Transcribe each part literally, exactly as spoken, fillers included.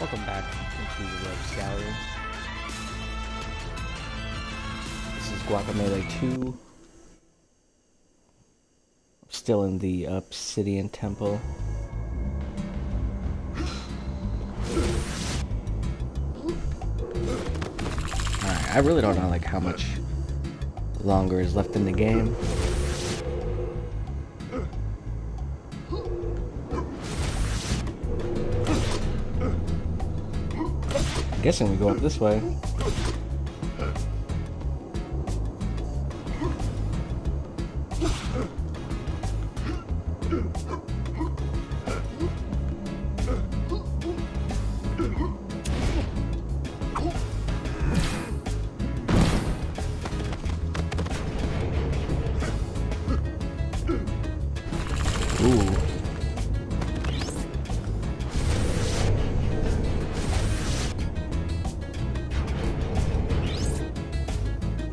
Welcome back to the Rogues Gallery. This is Guacamelee two. I'm still in the Obsidian Temple. Alright, I really don't know like how much longer is left in the game. I'm guessing we go up this way. Ooh.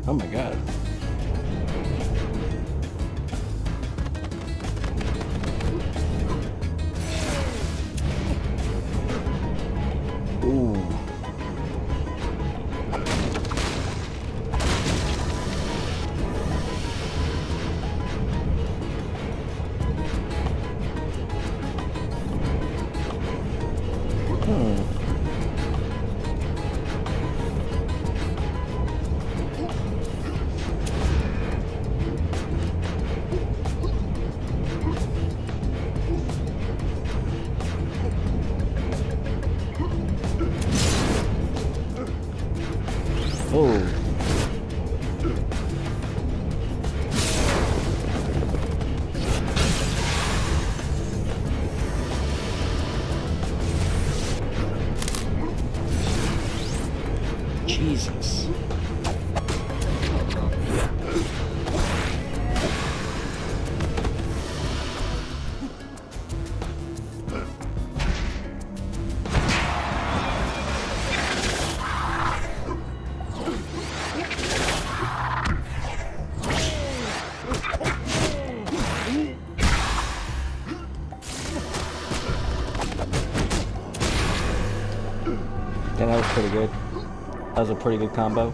Oh my god. Ooh. Hmm. Oh. Jesus. Yeah, that was pretty good. That was a pretty good combo.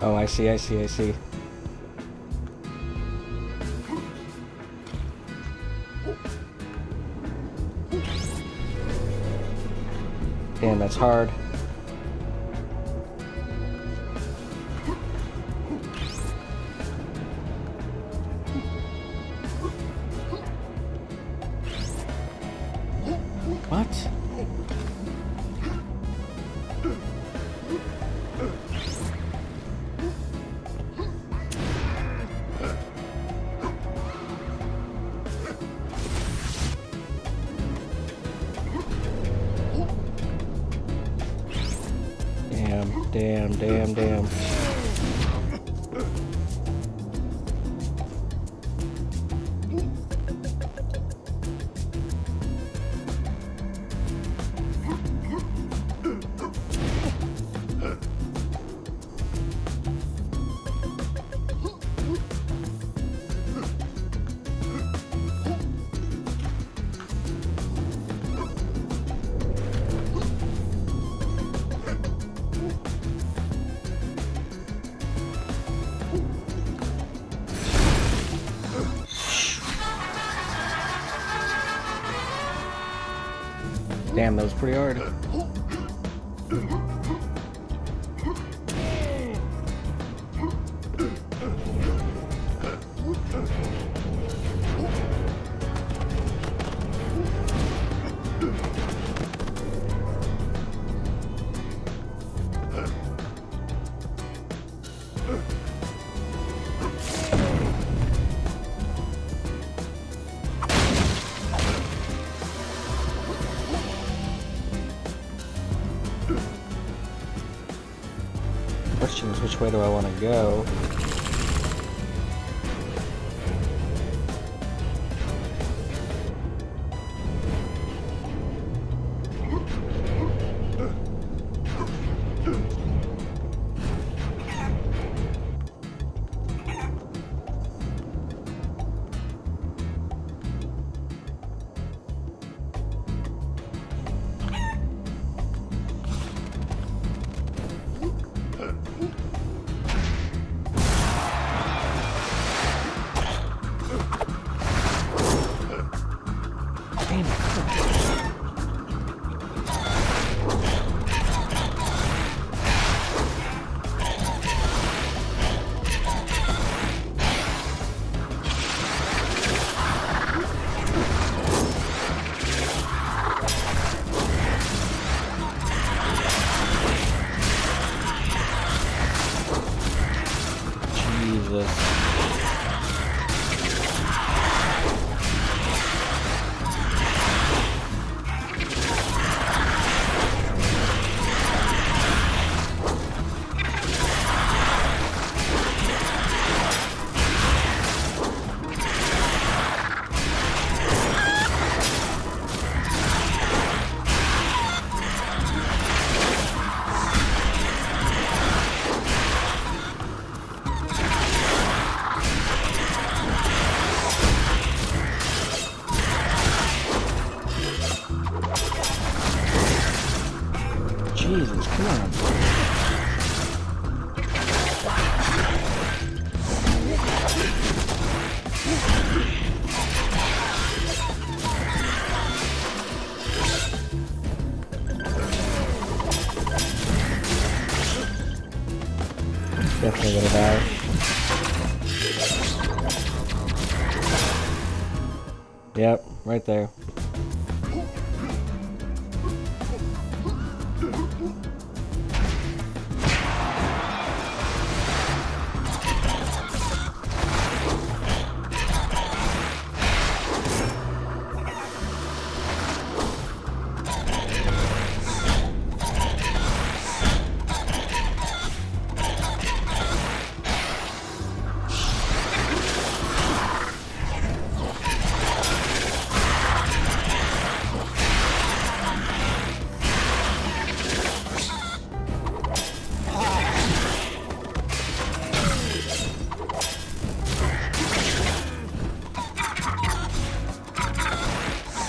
Oh, I see, I see, I see. Damn, that's hard. What? Damn, damn, damn. Damn, that was pretty hard. directions. Which way do I want to go? Definitely gonna die. Yep, right there.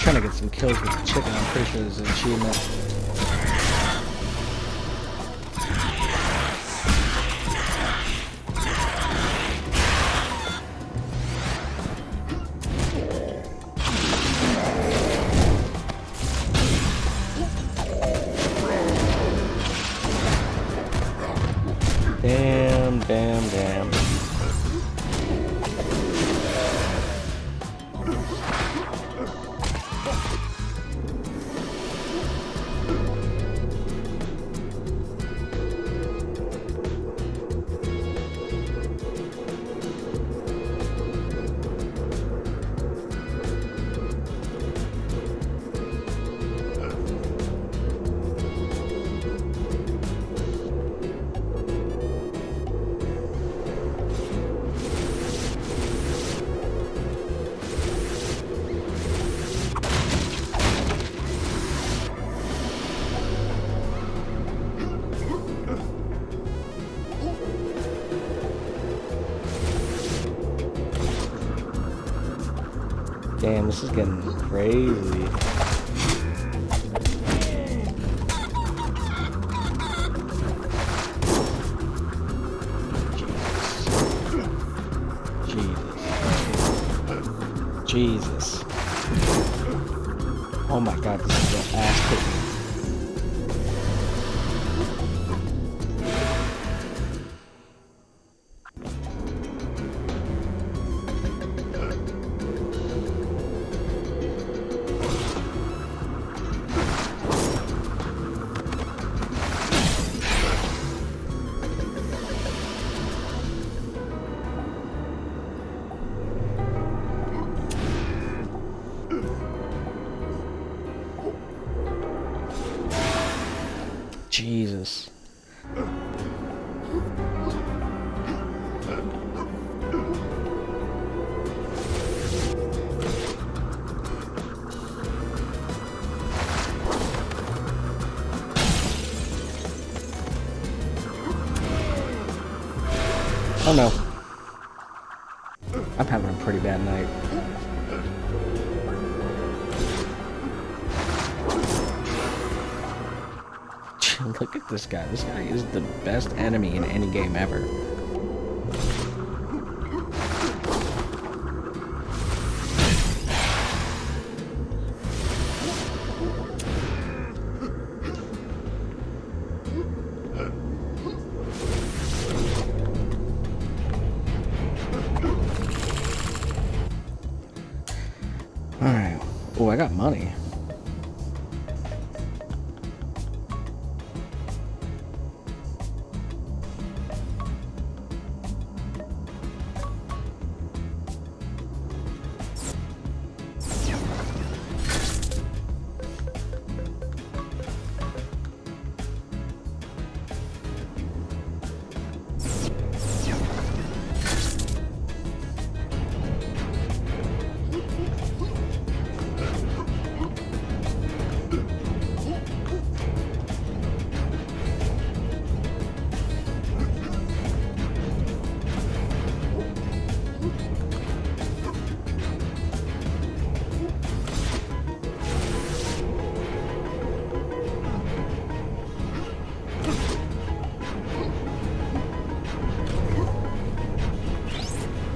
Trying to get some kills with the chicken. I'm pretty sure there's an achievement. Damn, damn, damn. Damn, this is getting crazy. Jesus. Jesus. Jesus. Oh my god, this is an ass kicking. Jesus. Oh no. I'm having a pretty bad night. Look at this guy. This guy is the best enemy in any game ever. Alright. Oh, I got money.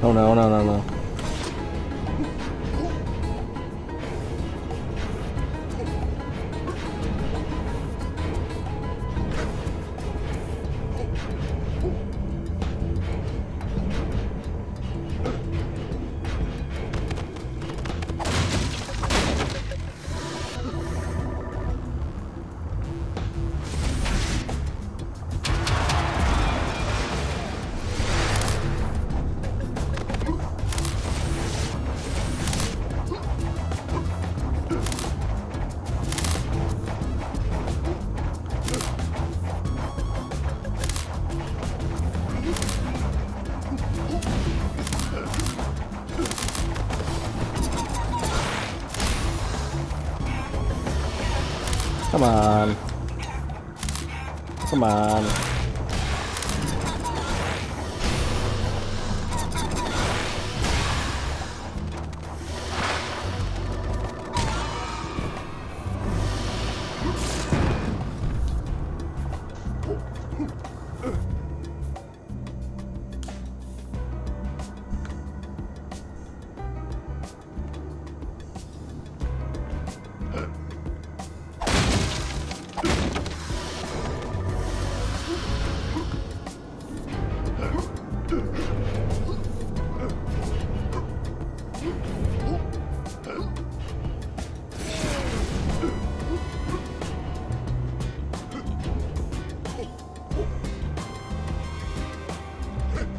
Oh no, no, no, no. Come on. Come on.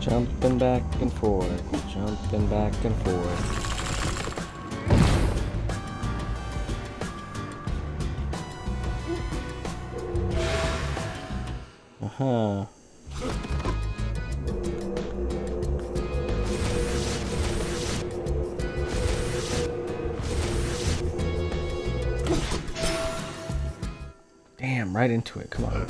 Jumping back and forth, jumping back and forth. Uh-huh. Damn, right into it, come on.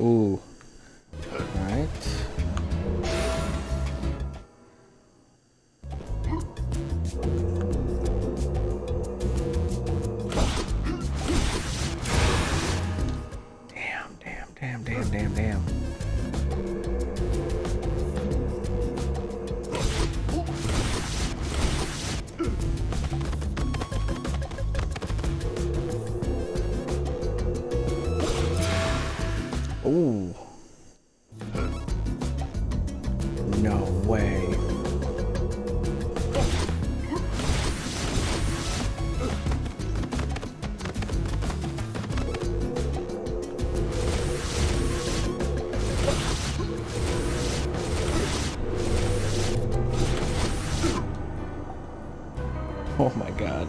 Ooh. Alright. Damn, damn, damn, damn, damn, damn. Ooh. No way. Oh my God.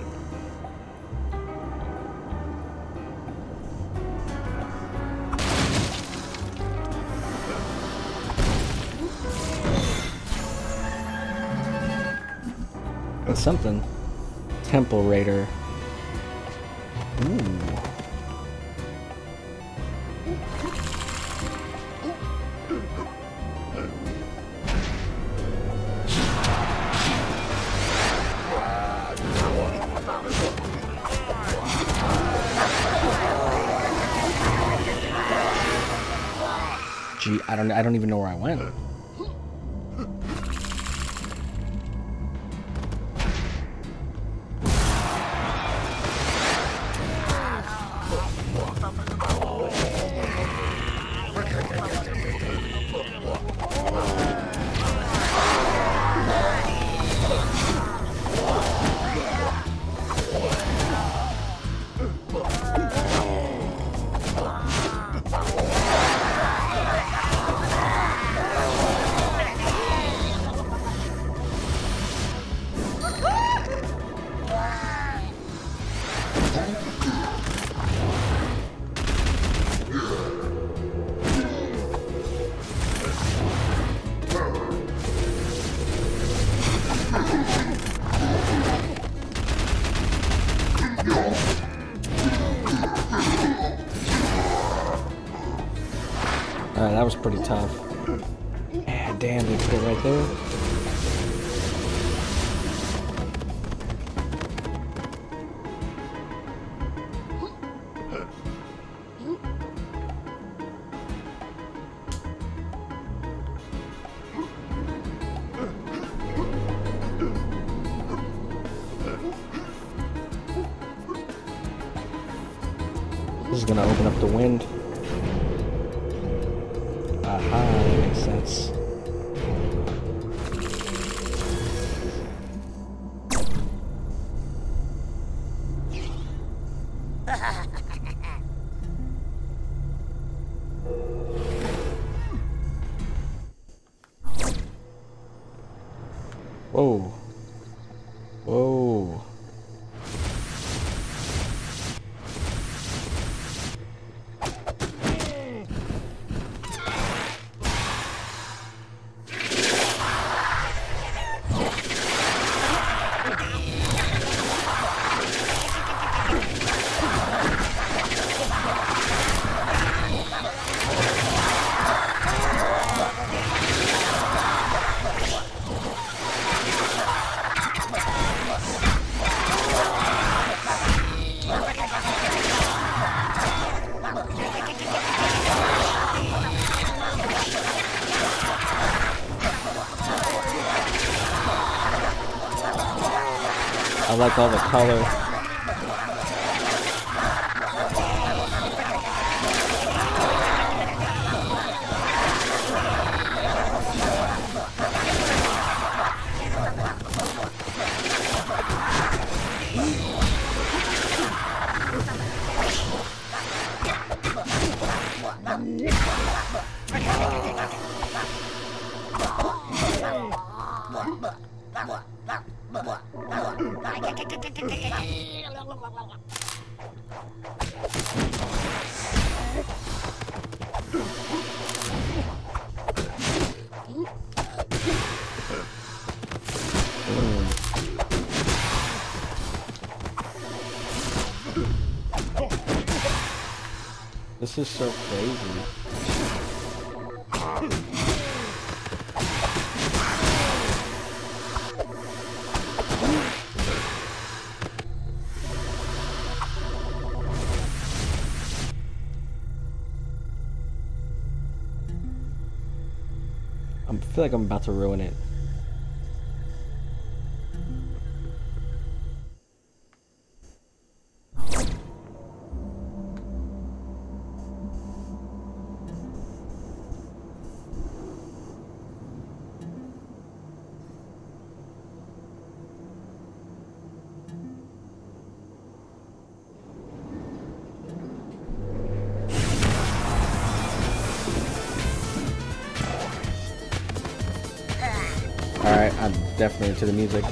that's something. Temple Raider. Ooh. Gee, I don't I don't even know where I went. Alright, that was pretty tough. Yeah, damn, they put it right there. This is gonna open up the wind. Aha, that makes sense. Whoa. Whoa. I like all the color. This is so crazy. I feel like I'm about to ruin it. Alright, I'm definitely into the music.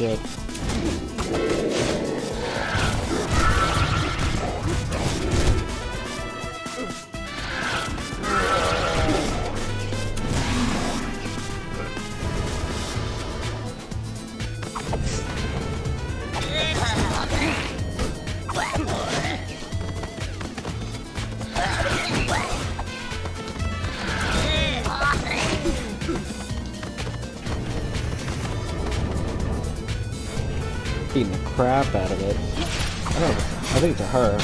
shit. Beating the crap out of it. I don't know. I think it's a her.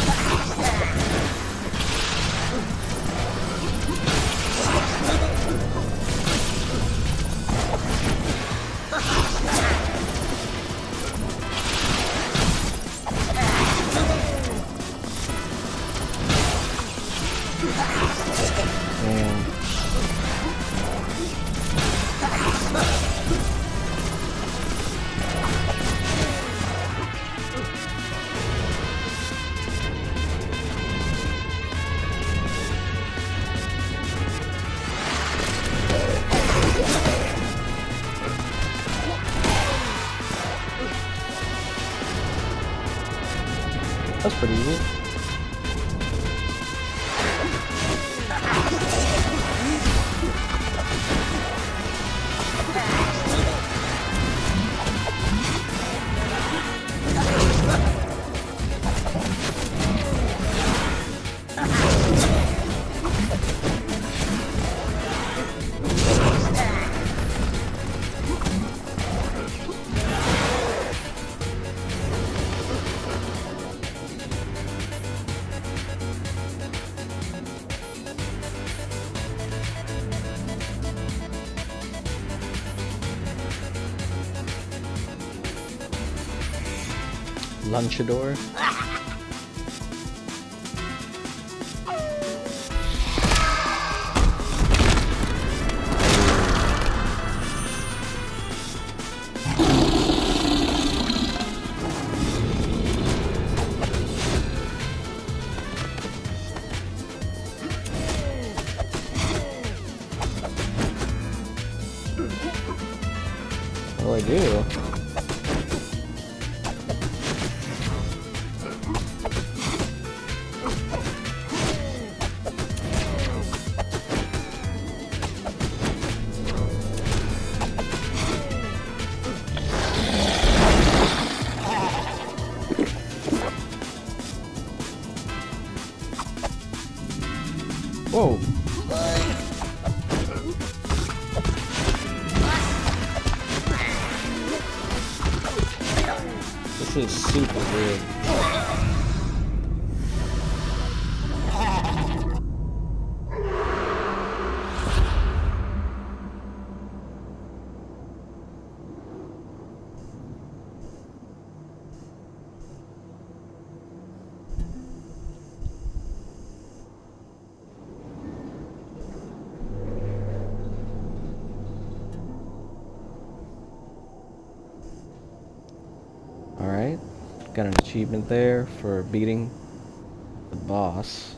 That's pretty easy. Luchador. What do I do? Whoa. This is super weird. Alright, got an achievement there for beating the boss.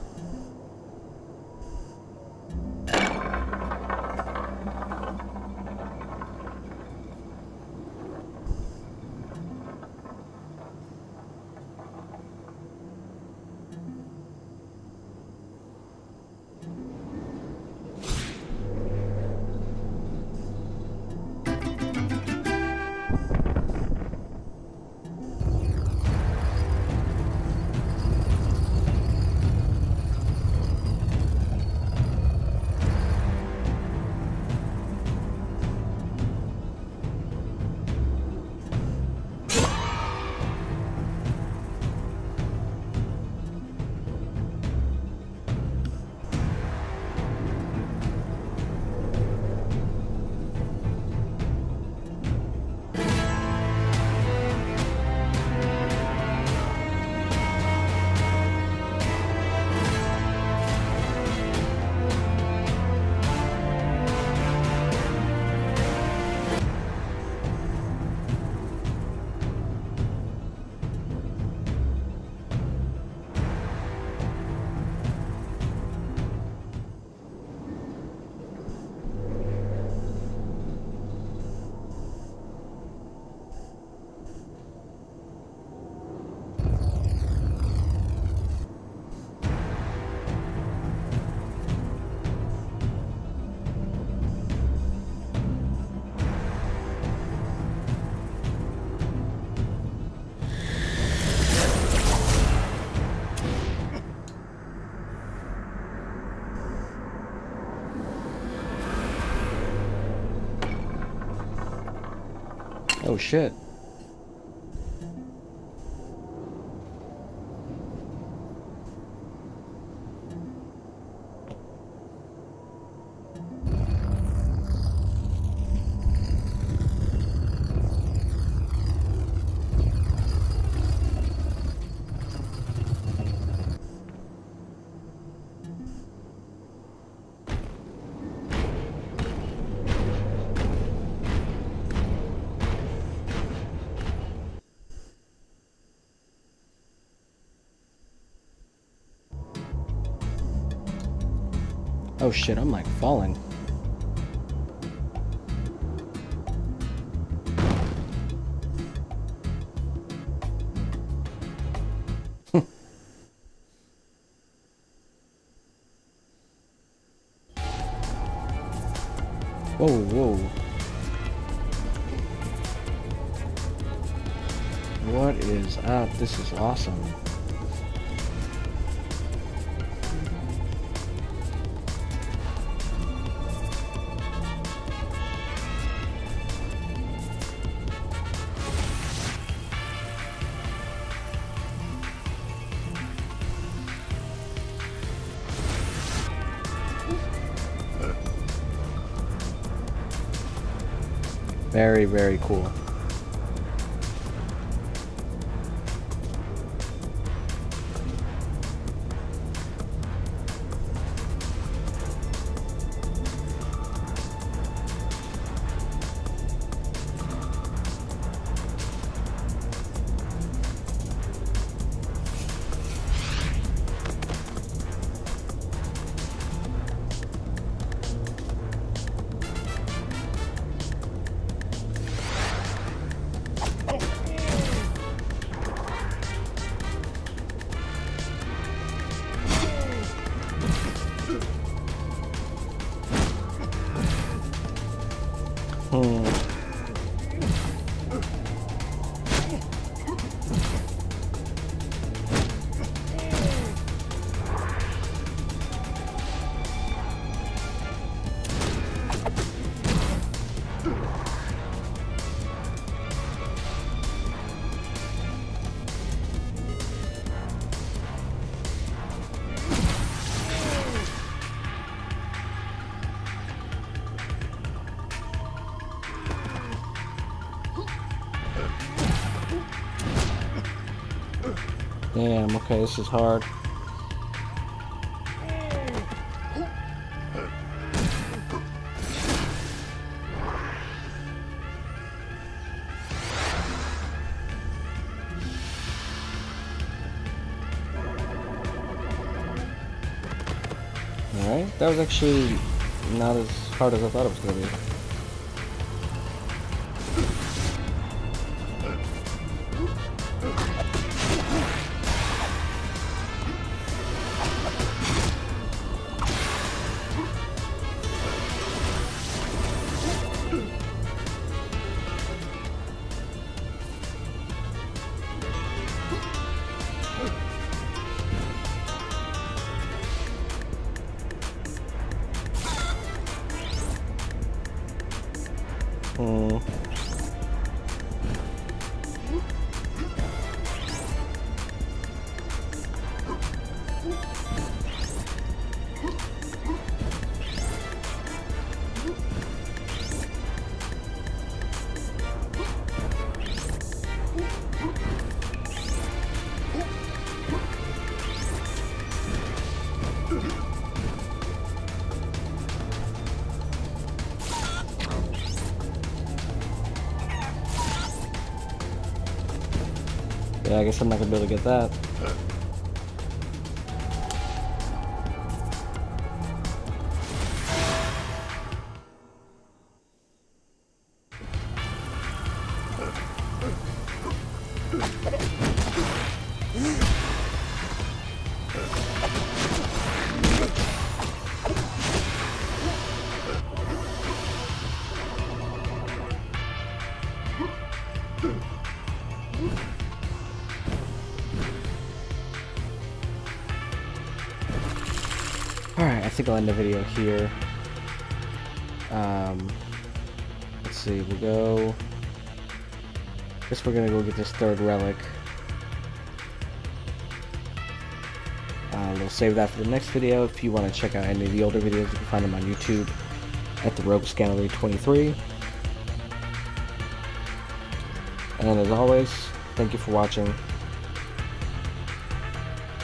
Oh shit. Oh shit, I'm like falling. Whoa, whoa. What is up? This is awesome. Very, very cool. Damn, okay, this is hard. Alright, that was actually not as hard as I thought it was going to be. Hmm. Yeah, I guess I'm not gonna be able to get that. Alright, I think I'll end the video here. Um, let's see, we'll go guess we're gonna go get this third relic. Uh, we'll save that for the next video. If you want to check out any of the older videos, you can find them on YouTube at The Rogues Gallery twenty-three. And as always, thank you for watching.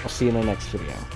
I'll see you in the next video.